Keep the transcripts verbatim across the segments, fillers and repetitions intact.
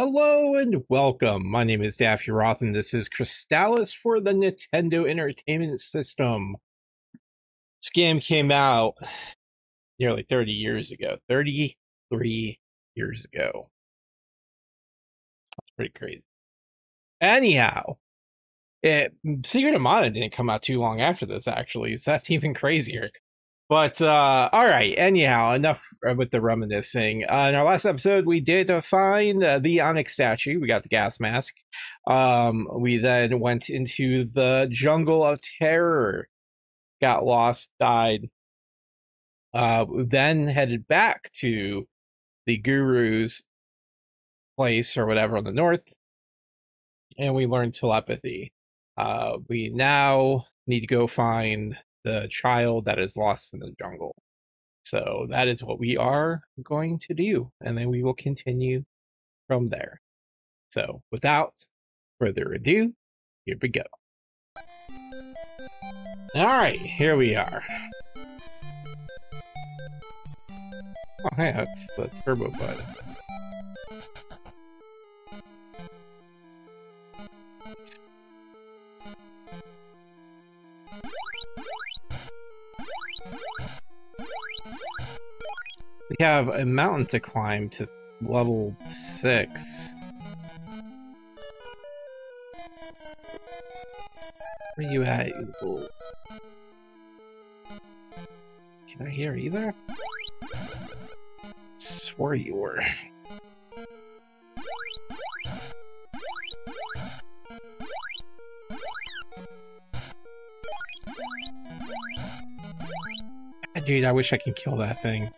Hello and welcome. My name is Daffy Roth and this is Crystalis for the Nintendo Entertainment System. This game came out nearly thirty years ago. thirty-three years ago. That's pretty crazy. Anyhow, it, Secret of Mana didn't come out too long after this, actually, so that's even crazier. But, uh, all right, anyhow, enough with the reminiscing. Uh, in our last episode, we did uh, find uh, the Onyx statue. We got the gas mask. Um, we then went into the Jungle of Terror. Got lost, died. Uh, then headed back to the Guru's place or whatever on the north. And we learned telepathy. Uh, we now need to go find the child that is lost in the jungle. So that is what we are going to do, and then we will continue from there. So without further ado, here we go. All right, here we are. Oh, hey, that's the turbo button. We have a mountain to climb to level six. Where are you at, Eagle? Can I hear either? Swore you were. Dude, I wish I could kill that thing.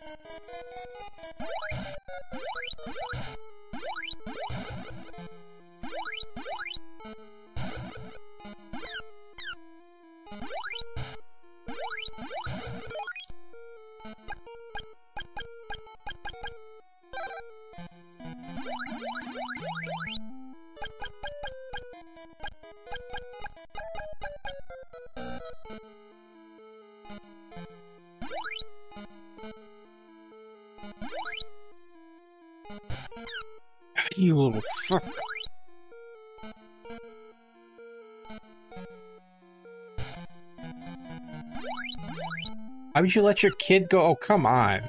You little fuck. Why would you let your kid go? Oh, come on.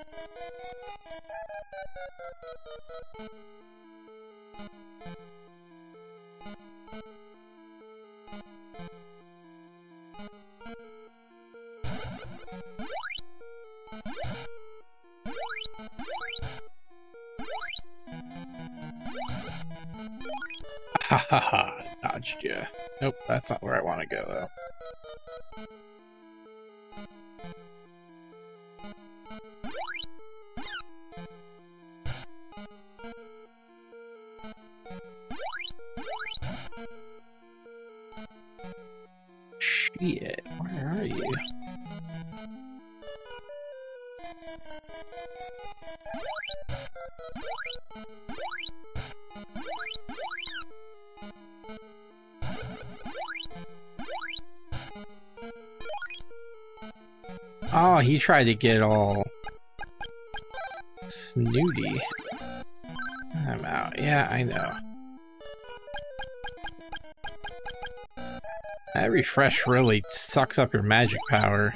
Haha, dodged you. Nope, that's not where I want to go, though. Shit, where are you? Oh, he tried to get all snooty. I'm out. Yeah, I know. That refresh really sucks up your magic power.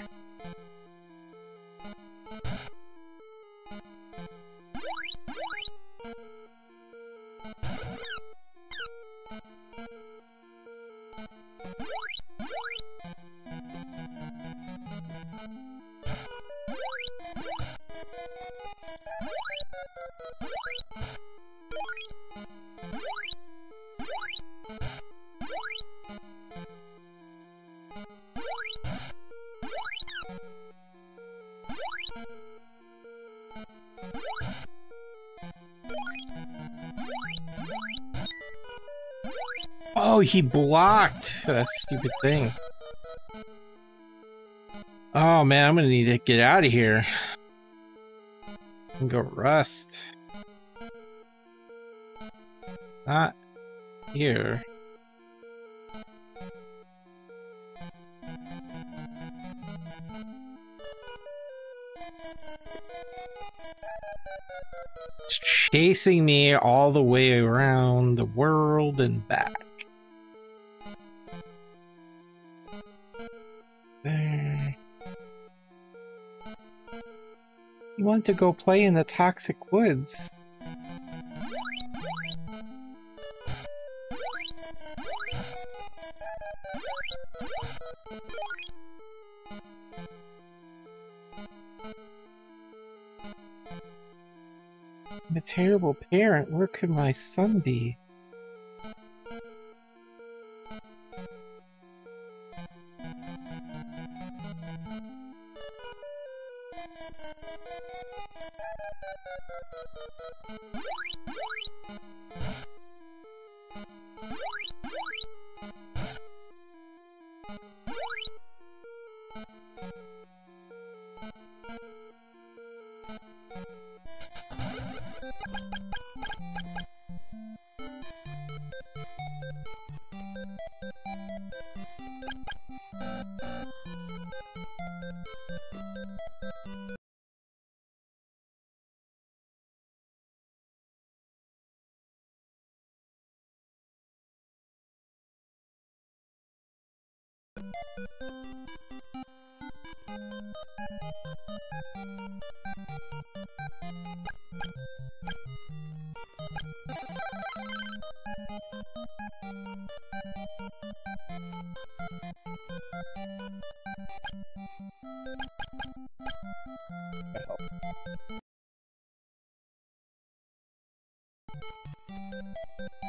Oh, he blocked that stupid thing. Oh man, I'm gonna need to get out of here and go rest. Not here. chasing me all the way around the world and back. There. You want to go play in the toxic woods? I'm a terrible parent. Where could my son be?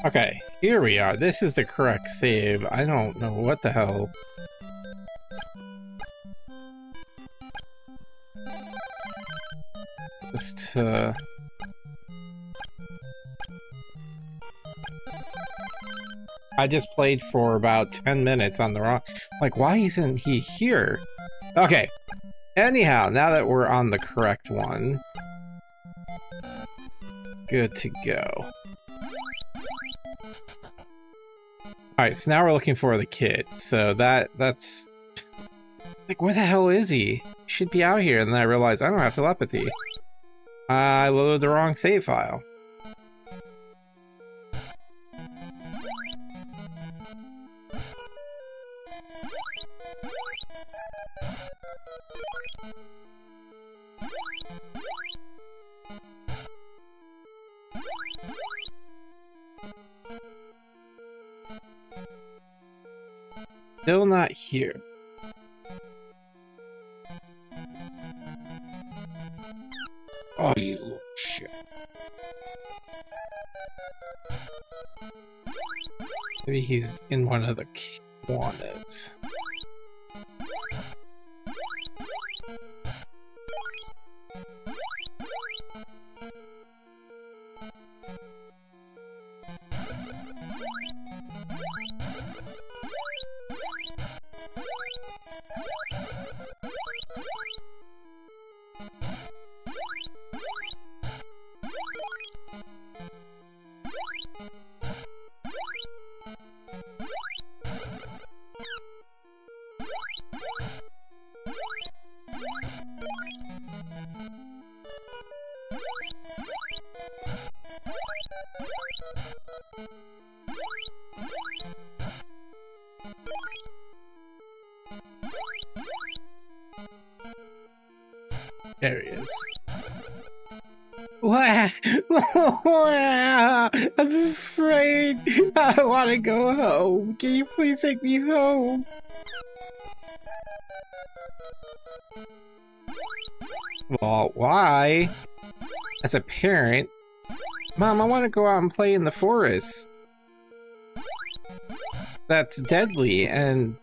Okay, here we are. This is the correct save. I don't know what the hell. Just, uh... I just played for about ten minutes on the wrong... Like, why isn't he here? Okay. Anyhow, now that we're on the correct one... Good to go. Alright, so now we're looking for the kid. So that, that's... Like, where the hell is he? He should be out here. And then I realized I don't have telepathy. Uh, I loaded the wrong save file. Still not here. Oh, you little shit. Maybe he's in one of the corners. There he is. Wow! I'm afraid. I want to go home. Can you please take me home? Well, why? As a parent, Mom, I want to go out and play in the forest. That's deadly and.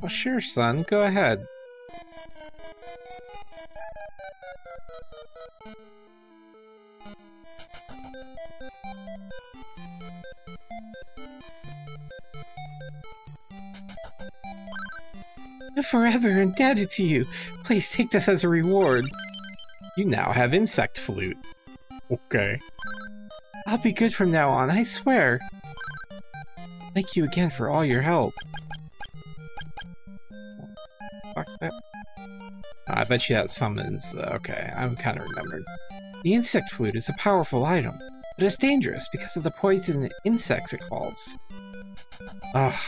Oh, sure, son. Go ahead. I'm forever indebted to you. Please take this as a reward. You now have insect flute. Okay. I'll be good from now on, I swear. Thank you again for all your help. Fuck that. I bet you that summons... Okay, I'm kind of remembered. The insect flute is a powerful item, but it's dangerous because of the poison insects it calls. Ugh.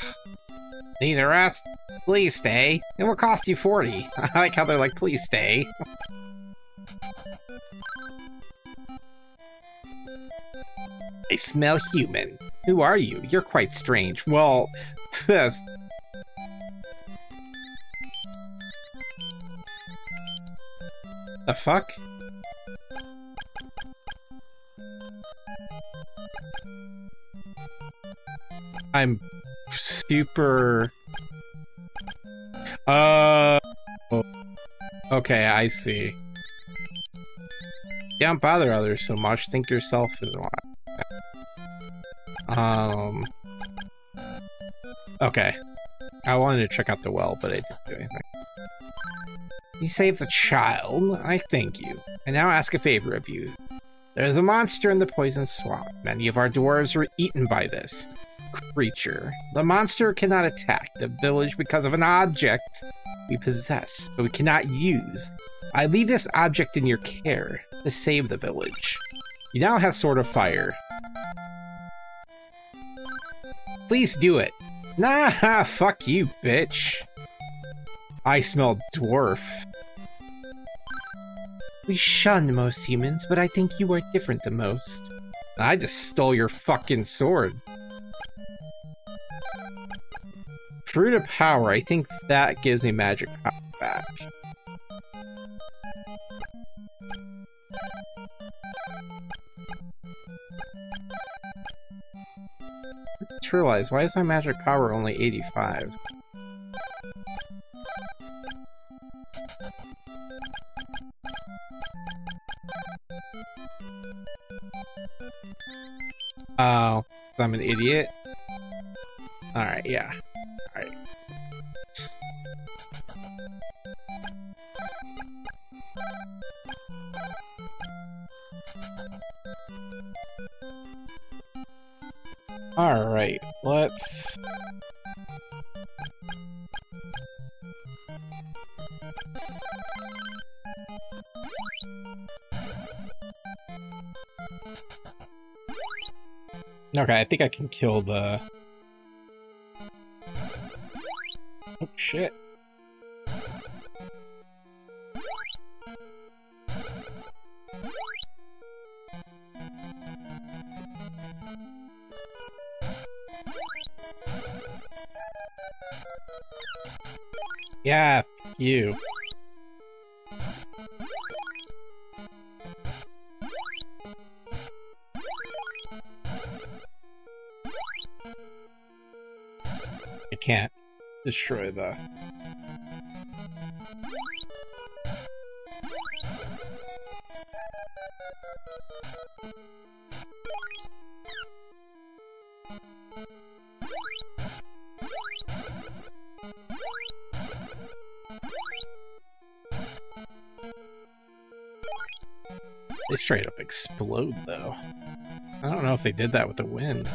Need a rest? Please stay. It will cost you forty. I like how they're like, please stay. I smell human. Who are you? You're quite strange. Well, this... The fuck? I'm super... Uh... Okay, I see. Don't bother others so much. Think yourself is why. Um... Okay. I wanted to check out the well, but I didn't do anything. You saved the child. I thank you. I now ask a favor of you. There is a monster in the poison swamp. Many of our dwarves were eaten by this creature. The monster cannot attack the village because of an object we possess, but we cannot use. I leave this object in your care to save the village. You now have Sword of Fire. Please do it. Nah, fuck you, bitch. I smell dwarf. We shun most humans, but I think you are different than most. I just stole your fucking sword. Fruit of Power, I think that gives me magic power back. I just realized, why is my magic power only eighty-five? Oh, I'm an idiot. Alright, yeah. Alright. Alright, let's... Okay, I think I can kill the... Oh, shit. Yeah, f you. Can't destroy the... They straight up explode, though. I don't know if they did that with the wind.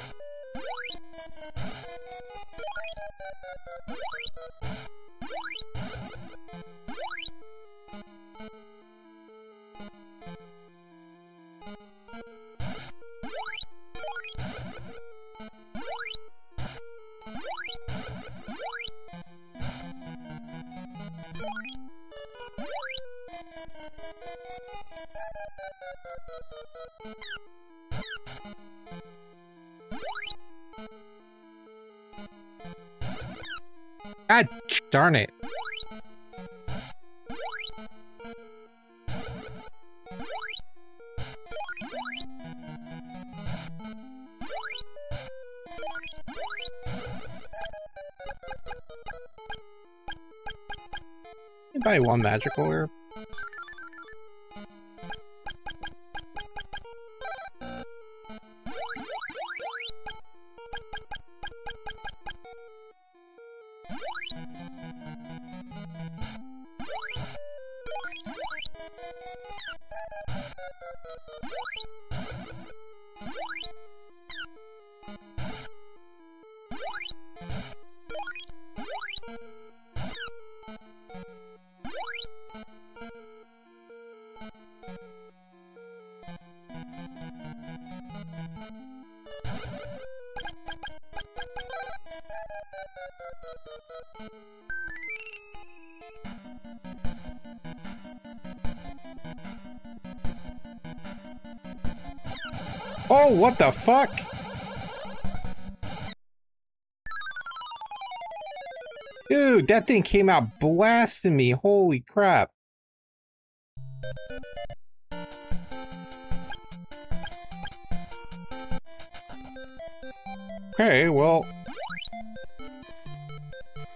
God darn it. Buy one magical herb. Oh, what the fuck? Dude, that thing came out blasting me. Holy crap. Okay, well,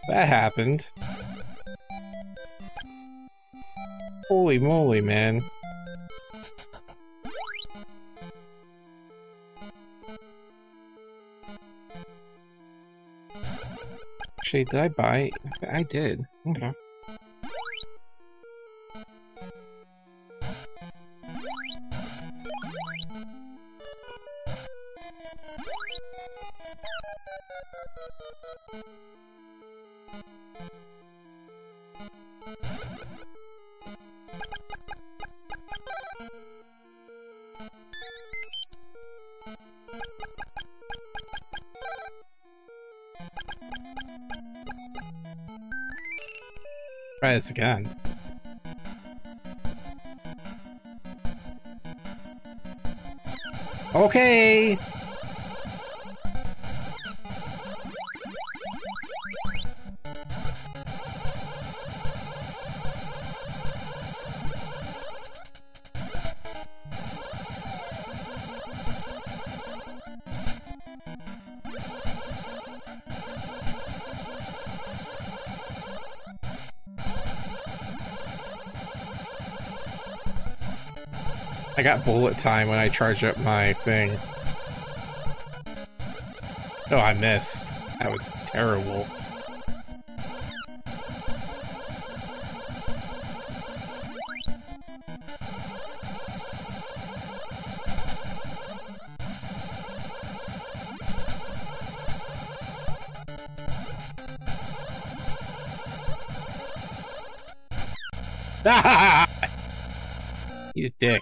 that happened. Holy moly, man. Actually, did I buy? I did. Okay. Try this again. Okay. I got bullet time when I charge up my thing. Oh, I missed. That was terrible. You a dick.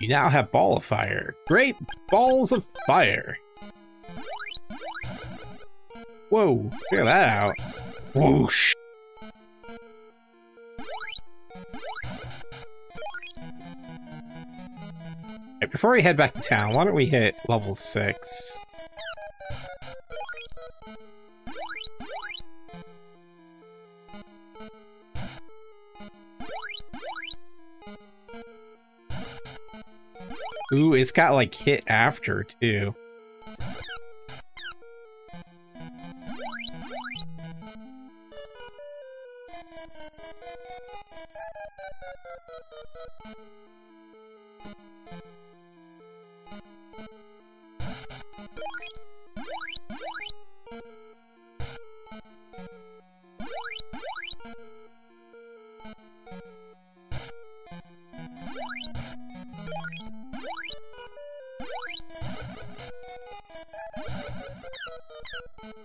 You now have ball of fire. Great balls of fire. Whoa, figure that out. Whoosh. Right, before we head back to town, why don't we hit level six? Ooh, it's got like hit after too.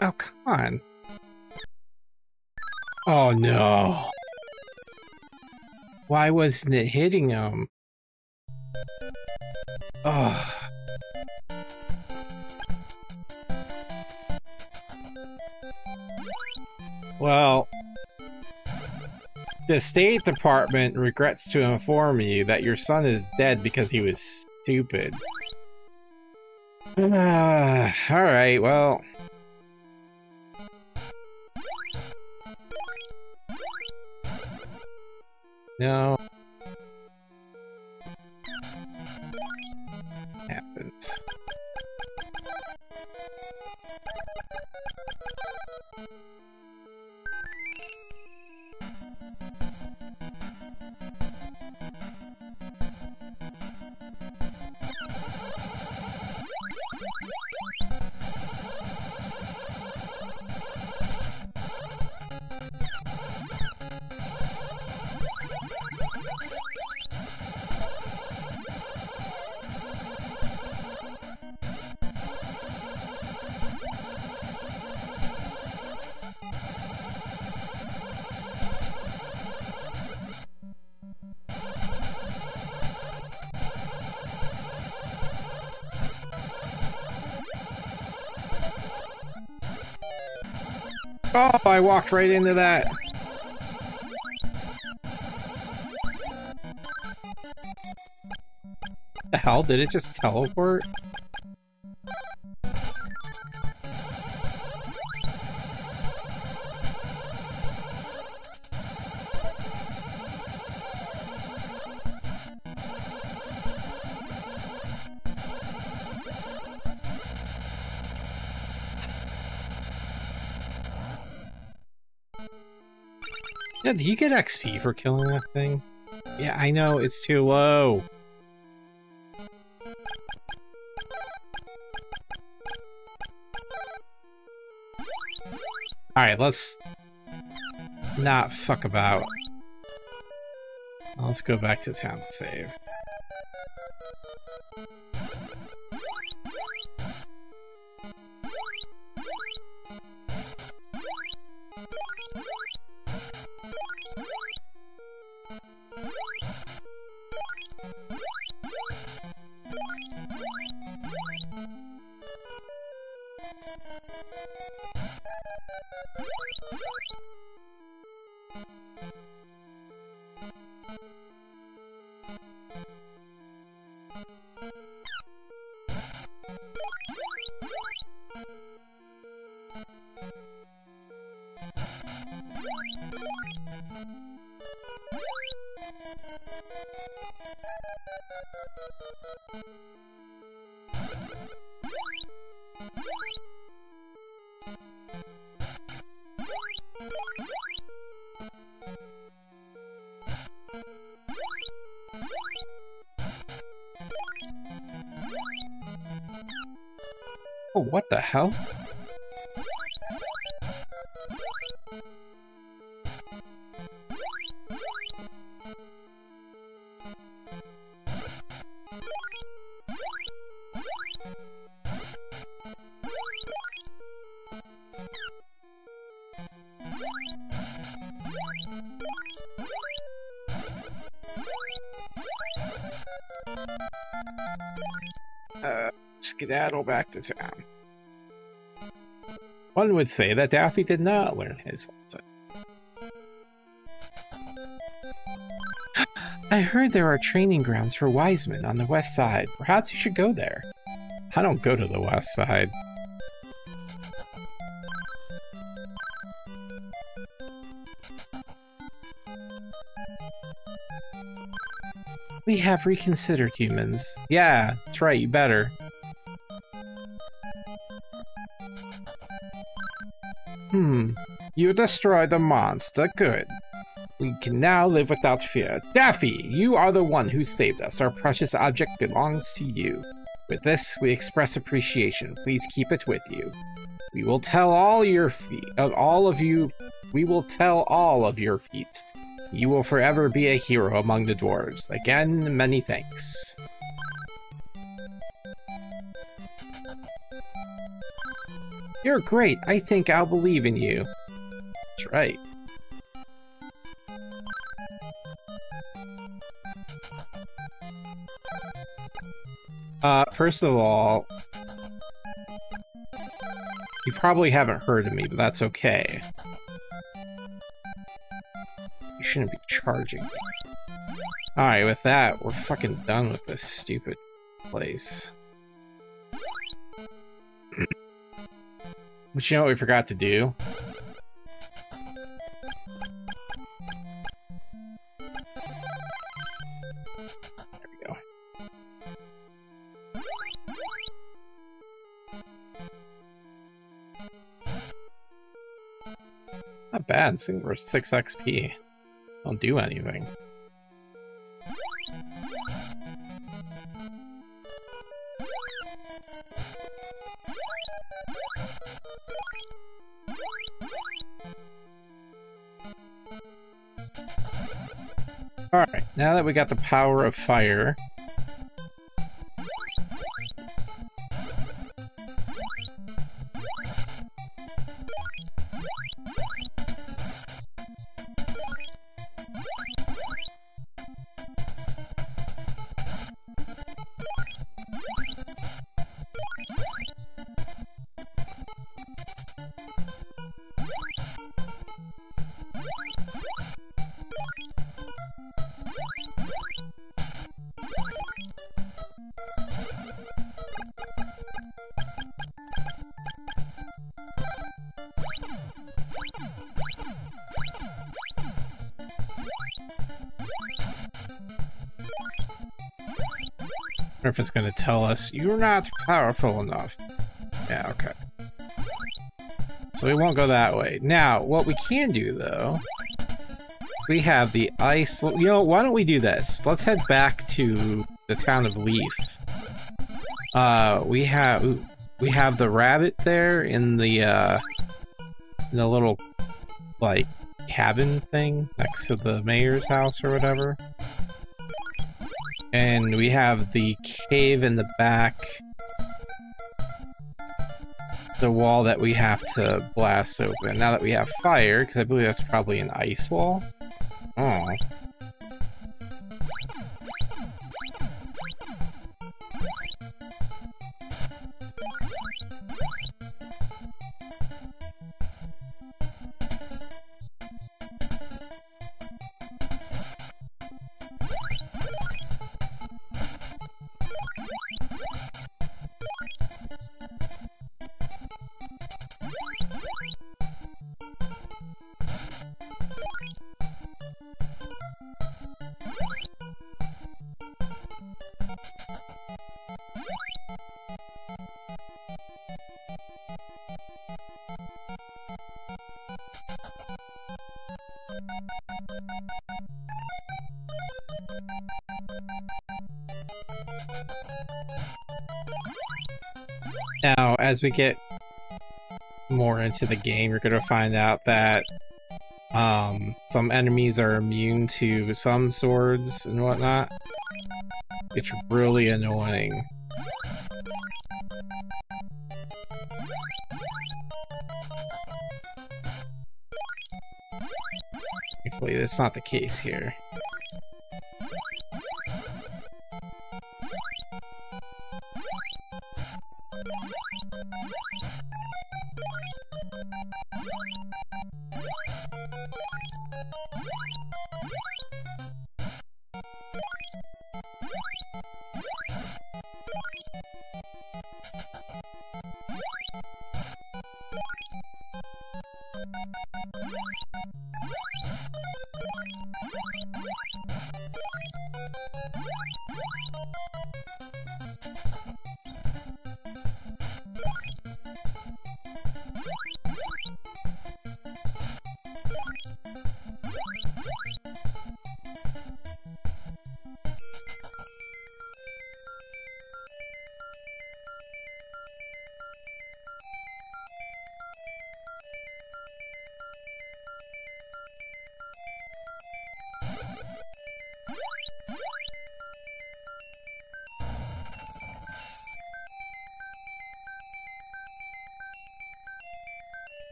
Oh, come on. Oh, no. Why wasn't it hitting him? Oh. Well, the State Department regrets to inform you that your son is dead because he was stupid. Uh, Alright, well... No. Happens. Oh, I walked right into that. The hell? Did it just teleport? Yeah, do you get X P for killing that thing? Yeah, I know, it's too low. Alright, let's not fuck about. Let's go back to town and save. Oh, what the hell? Uh, skedaddle back to town. One would say that Daffy did not learn his lesson. I heard there are training grounds for wise men on the west side. Perhaps you should go there. I don't go to the west side. We have reconsidered, humans. Yeah, that's right, you better. Hmm. You destroyed a monster. Good. We can now live without fear. Daffy, you are the one who saved us. Our precious object belongs to you. With this, we express appreciation. Please keep it with you. We will tell all your feet of all of you. We will tell all of your feats. You will forever be a hero among the dwarves. Again, many thanks. You're great. I think I'll believe in you. That's right. Uh, first of all, you probably haven't heard of me, but that's okay. You shouldn't be charging me. Alright, with that, we're fucking done with this stupid place. But you know what we forgot to do? There we go. Not bad, seeing we're six X P. Don't do anything. Alright, now that we got the power of fire, wonder if it's going to tell us, you're not powerful enough. Yeah, okay. So we won't go that way. Now, what we can do, though, we have the ice... You know, why don't we do this? Let's head back to the town of Leaf. Uh, we have... Ooh, we have the rabbit there in the, uh... in the little, like, cabin thing next to the mayor's house or whatever. And we have the cave in the back. The wall that we have to blast open. Now that we have fire, because I believe that's probably an ice wall. Oh. Now, as we get more into the game, you're going to find out that um, some enemies are immune to some swords and whatnot. It's really annoying. Hopefully that's not the case here.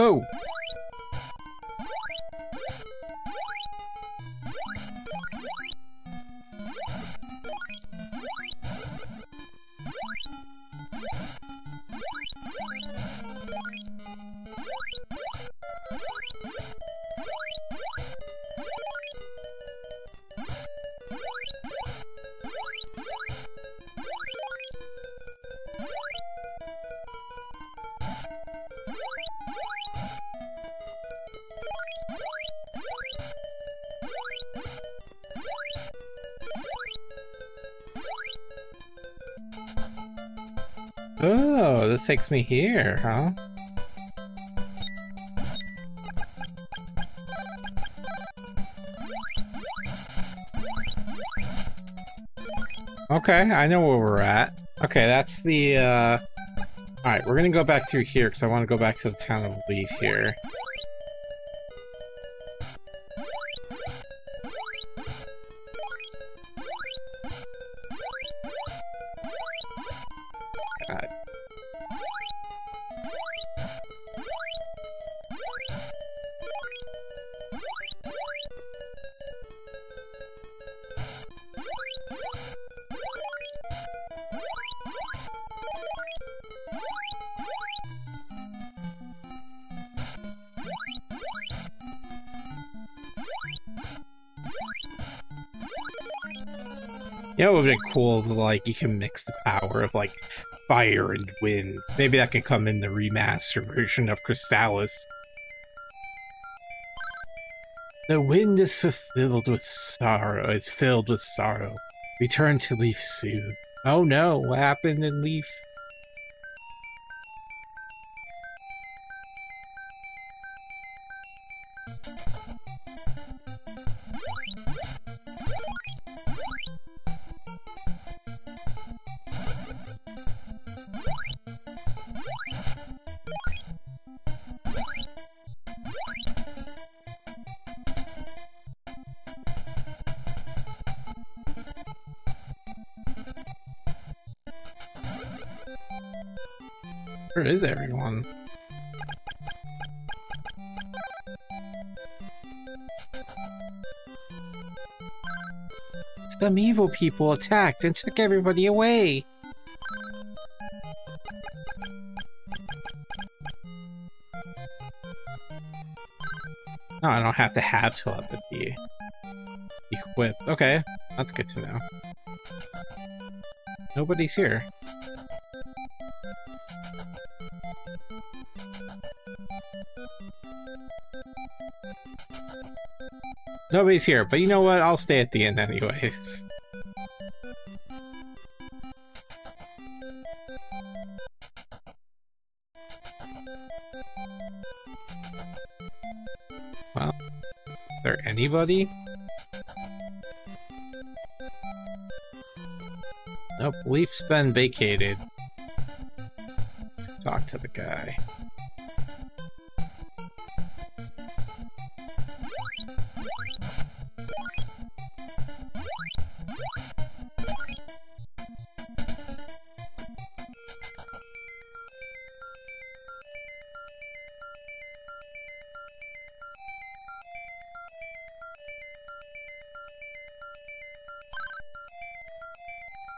Oh! Oh, this takes me here, huh? Okay, I know where we're at. Okay, that's the, uh... Alright, we're gonna go back through here, because I want to go back to the town of Leaf here. You know, it would have been cool to, like, you can mix the power of, like, fire and wind. Maybe that can come in the remastered version of Crystalis. The wind is fulfilled with sorrow. It's filled with sorrow. Return to Leaf soon. Oh no, what happened in Leaf? Where is everyone? Some evil people attacked and took everybody away. No, I don't have to have telepathy equipped. Okay, that's good to know. Nobody's here. Nobody's here, but you know what? I'll stay at the end anyways. Well, is there anybody? Nope, Leaf's been vacated. Let's talk to the guy.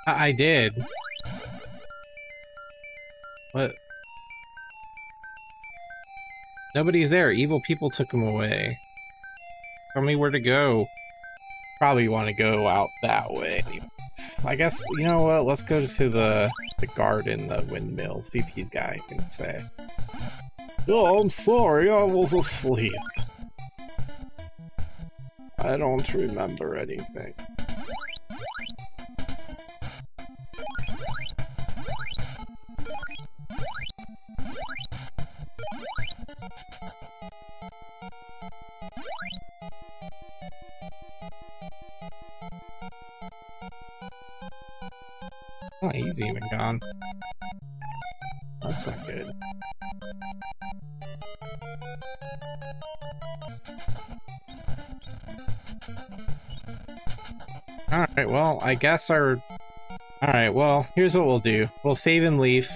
I did. What? Nobody's there. Evil people took him away. Tell me where to go. Probably want to go out that way. I guess, you know what? Let's go to the, the garden, the windmill. See if he's got anything to say. Oh, I'm sorry. I was asleep. I don't remember anything. Oh, he's even gone. That's not good. Alright, well, I guess our... Alright, well, here's what we'll do. We'll save and Leaf.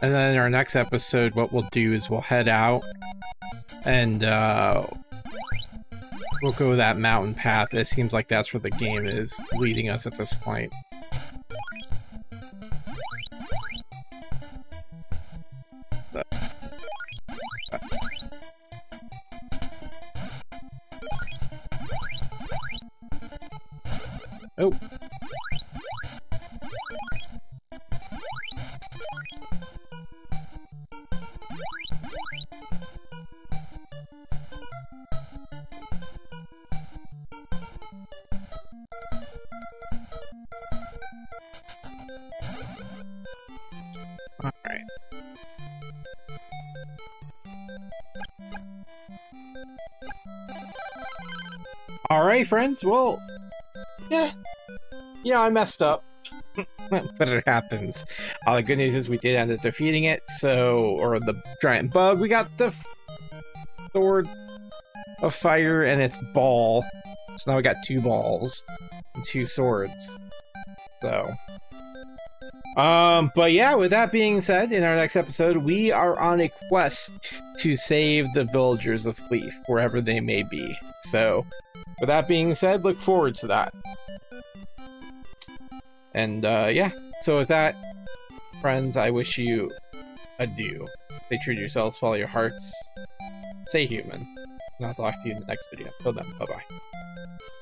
And then in our next episode, what we'll do is we'll head out. And, uh... we'll go that mountain path. It seems like that's where the game is leading us at this point. Oh. Alright, friends, well, yeah, yeah, I messed up, but it happens. All the good news is we did end up defeating it, so, or the giant bug. We got the f sword of fire and its ball, so now we got two balls and two swords, so. Um, but yeah, with that being said, in our next episode, we are on a quest to save the villagers of Leaf, wherever they may be. So, with that being said, look forward to that. And, uh, yeah. So with that, friends, I wish you adieu. Take care of yourselves, follow your hearts, stay human. And I'll talk to you in the next video. Till then, bye-bye.